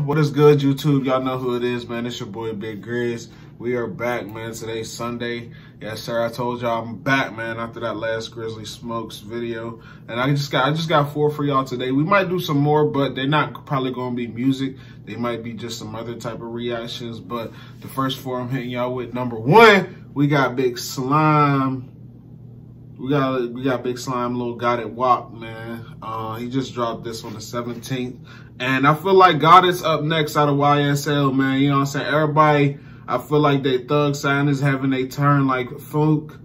What is good, YouTube? Y'all know who it is, man. It's your boy, Big Grizz. We are back, man. Today's Sunday. Yes, sir. I told y'all I'm back, man, after that last Grizzly Smokes video. And I just got four for y'all today. We might do some more, but they're not probably going to be music. They might be just some other type of reactions. But the first four I'm hitting y'all with, number 1, we got Big Slime. We got Big Slime, Lil Gotit, Wok, man. He just dropped this on the 17th. And I feel like Gotit's up next out of YSL, man. You know what I'm saying? Everybody, I feel like they thug sign is having a turn like Fluke.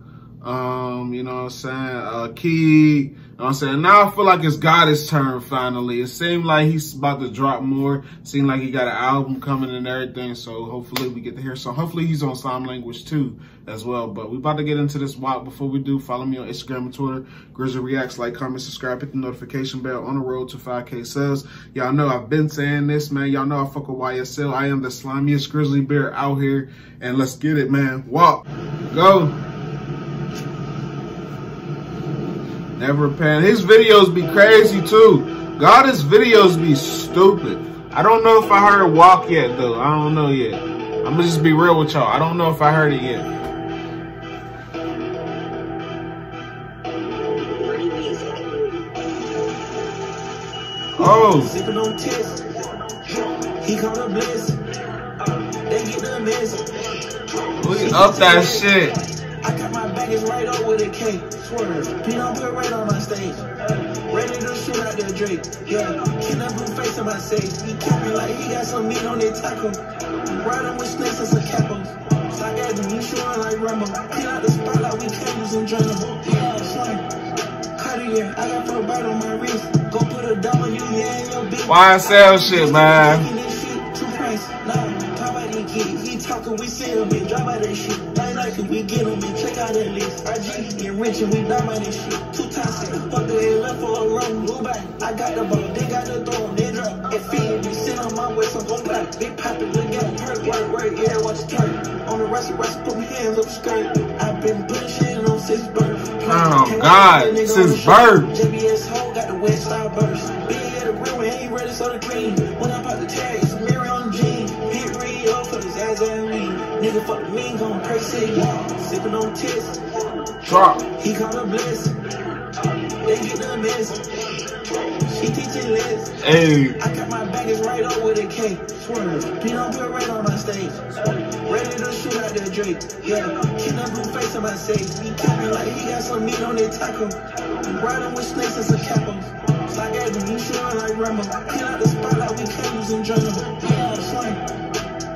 You know what I'm saying? Key, you know what I'm saying? Now I feel like it's Gotit's turn finally. It seemed like he's about to drop more. Seemed like he got an album coming and everything. So hopefully we get to hear some. Hopefully he's on Slime Language too as well. But we about to get into this WOP. Before we do, follow me on Instagram and Twitter. Grizzly Reacts, like, comment, subscribe, hit the notification bell. On the road to 5K subs. Y'all know I've been saying this, man. Y'all know I fuck with YSL. I am the slimiest grizzly bear out here. And let's get it, man. WOP. Go. Never pan. His videos be crazy too. Gotit's videos be stupid. I don't know if I heard Wok yet though. I don't know yet. I'm gonna just be real with y'all. I don't know if I heard it yet. Oh. We up that shit. It's right up with a K, swear. He don't do it right on my stage. Ready to shoot out the Drake. Yeah, kill that blue face in my stage. He kept me like he got some meat on that taco. Riding with snakes and some capos. Sock at him, he showing like Rambo. Kill out the spotlight, we can't use and join him. Yeah, slime. Cartier, I got for a bite on my wrist. Go put a W, yeah, in your bitch. YSL shit, man. He talking, we see him, bitch. Drop out that shit. We get them and check out that list. IG get rich and we dominate this shit. Two times, fuck the head left for a room. Go back. I got the ball, they got the throw, they drop. It feed me, sit on my way, so go back. They pop it, look at hurt. Work, work, yeah, watch it turn. On the rest, put my hands up skirt. I've been pushing on since birth. Oh, God, since birth. JBS Ho got the west side burst. Be at the room and ain't ready, so the clean. When I'm about to tag, it's mirror on the jeans. Hit real off of his ass and me. Nigga fuck me, ain't gon' pray, say y'all. Sippin' on tits. Drop. He caught a bliss. They get the miss. She teachin' lids. Hey. I got my baggage right up with a K. Swerve. He don't do it right on my stage. Ready to shoot out the Drake. Yeah. Kill a blue face on my stage. He kept me like he got some meat on that taco. Riding with snakes and some capos. Sock at him, you showin' like Rambo. Kill out the spotlight, we can't use and join him. Yeah, slime.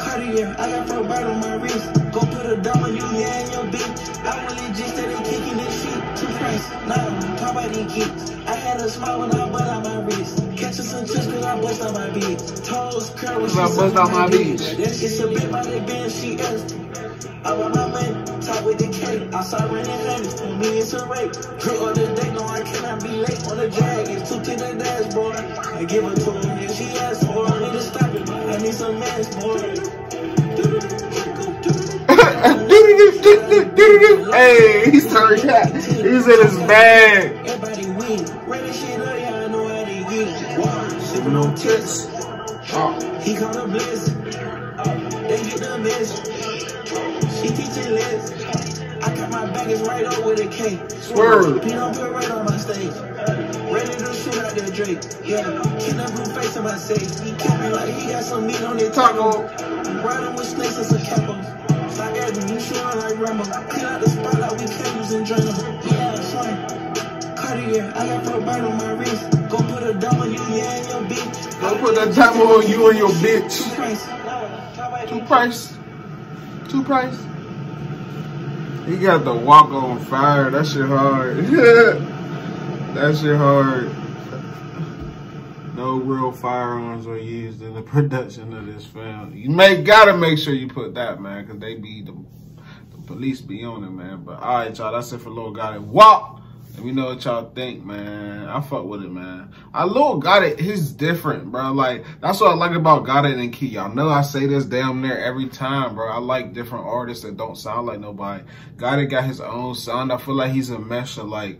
Cartier, I got for a bite on my wrist. Go put a W, yeah, in your bitch. I really just started kicking this shit. Two price, nah, talk about these kids. I had a smile when I bust out my wrist. Catching some chips cause I bust out my bitch. Toes curl when she bust out my bitch. It's a bit by the bitch, she is. I bought my man, talk with the cake. I saw running honey, for me it's a rape. Drink all the day, no, I cannot be late. On the drag, it's too thin the dashboard. I give her to her if she asks for it. I need to stop it, I need some mask for it. Hey, he's turned out. He's in his bag. Everybody win. Ready shit up, y'all know how they get it. Sippin' on tits. He caught a bliss. They get the miss. She teachin' lids. I got my baggage right up with a K. Swerve. He don't put right on my stage. Ready to shoot out the Drake. Yeah. Kill that blue face in my stage. He kept me like he got some meat on his taco. Riding with snakes and some capos. Sock at him, you showin' like Rambo. Kill out the spotlight, we can't use and join him. Yeah, slime. Cartier, I got for a bite on my wrist. Go put a W, yeah, in your bitch. Go put a W on you and your bitch. Two price. Two price. Two price. He got the Wok on fire. That shit hard. That shit hard. No real firearms were used in the production of this film. You gotta make sure you put that, man, because they be the police be on it, man. But all right, y'all, that's it for Lil Gotit. Wop! Let me know what y'all think, man. I fuck with it, man. Lil Gotit, he's different, bro. Like, that's what I like about Gotit and Key. Y'all know I say this damn near every time, bro. I like different artists that don't sound like nobody. Gotit got his own sound. I feel like he's a mesh of, like,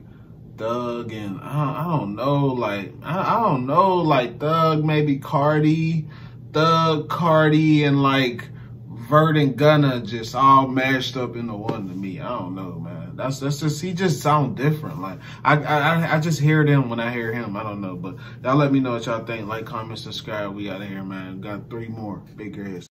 Thug and I don't know, like, I don't know, like Thug, maybe Cardi, Thug, Cardi, and like Vert and Gunna just all mashed up into one to me. I don't know, man. That's just, he just sound different. Like I just hear them when I hear him. I don't know, but y'all let me know what y'all think. Like, comment, subscribe. We out of here, man. Got 3 more. Big Grizz.